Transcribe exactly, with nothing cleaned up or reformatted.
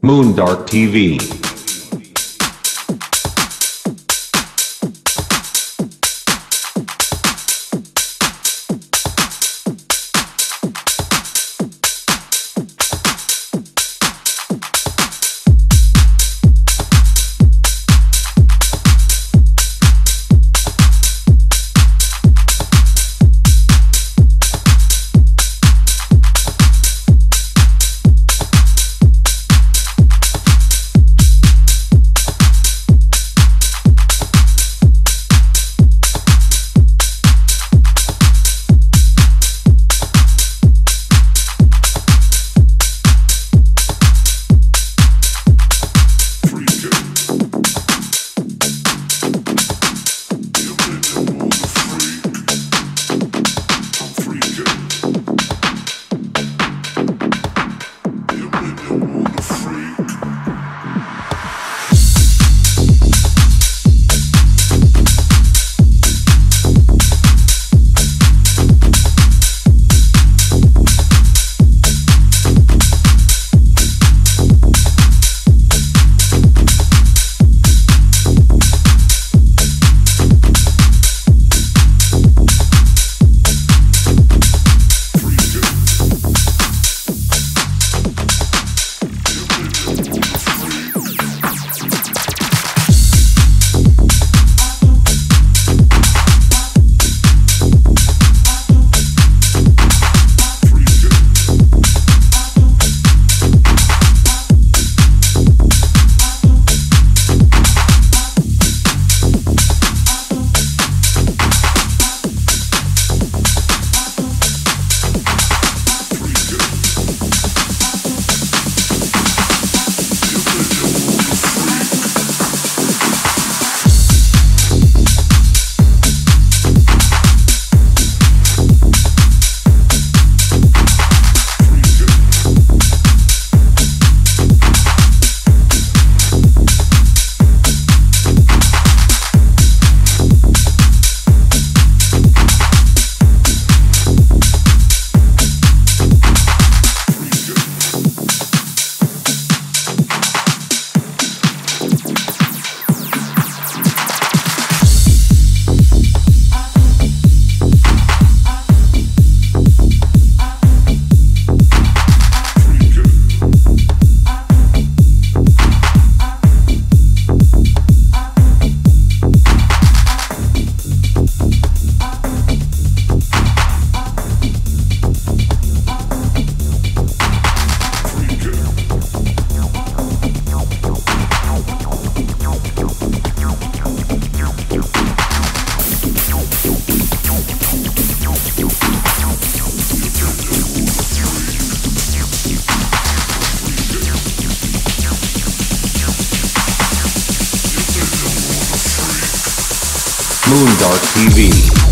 MoonDark T V. MoonDark T V.